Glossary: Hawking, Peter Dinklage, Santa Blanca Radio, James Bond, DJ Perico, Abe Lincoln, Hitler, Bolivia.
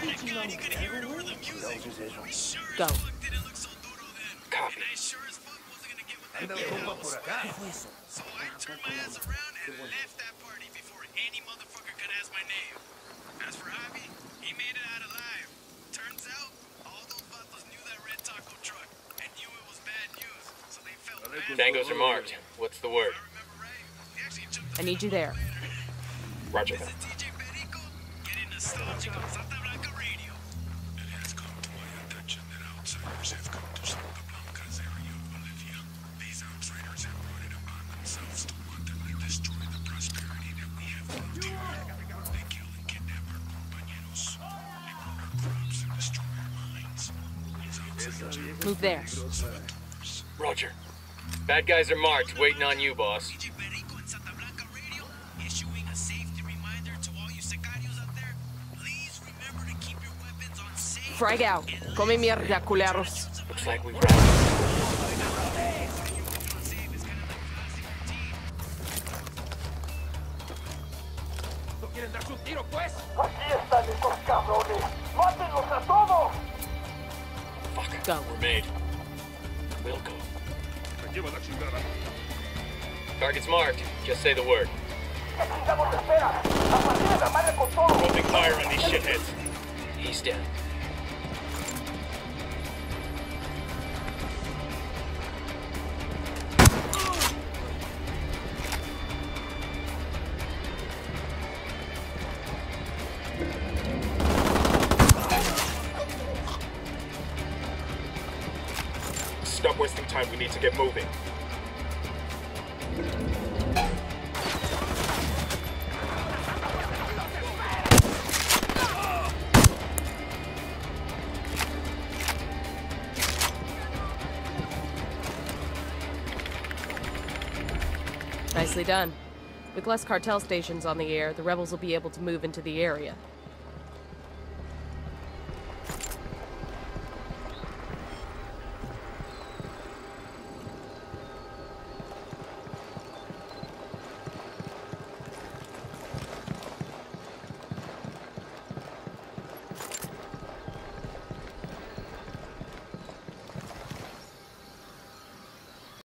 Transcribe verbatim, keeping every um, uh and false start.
God, you could hear it over the music. Sure as fuck didn't look so duro then. Copy. I sure as fuck wasn't gonna get with that ghetto. So I turned my ass around and left that party before any motherfucker could ask my name. As for Javi, he made it out alive. Turns out, all those vatos knew that red taco truck and knew it was bad news, so they felt bad. Tangos are marked. What's the word? I remember right. They actually jumped the I need you there. Roger. This is D J Perico, getting nostalgic on Santa Blanca Radio. It has come to my attention that outsiders have come to Santa Blanca's area of Bolivia. These outsiders have brought it upon themselves to wantonly destroy the prosperity that we have built here. They kill and kidnap our compañeros. They burn our crops and destroy our mines. Move there. Roger. Bad guys are marked, waiting on you, boss. D J Perico and Santa Blanca Radio issuing a safety reminder to all you sicarios out there. Please remember to keep your weapons on safe. Frag out. Come mierda, culeros. Looks like we've Fuck, we're made. We'll go. Target's marked. Just say the word. Opening fire on these shitheads. He's dead. Stop wasting time, we need to get moving. Nicely done. With less cartel stations on the air, the rebels will be able to move into the area.